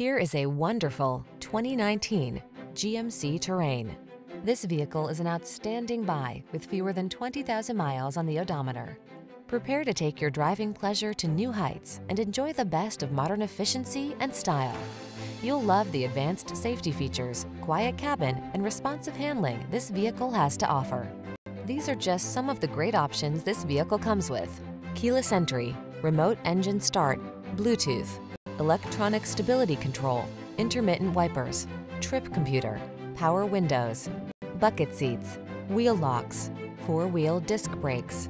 Here is a wonderful 2019 GMC Terrain. This vehicle is an outstanding buy with fewer than 20,000 miles on the odometer. Prepare to take your driving pleasure to new heights and enjoy the best of modern efficiency and style. You'll love the advanced safety features, quiet cabin, and responsive handling this vehicle has to offer. These are just some of the great options this vehicle comes with: keyless entry, remote engine start, Bluetooth, electronic stability control, intermittent wipers, trip computer, power windows, bucket seats, wheel locks, four-wheel disc brakes,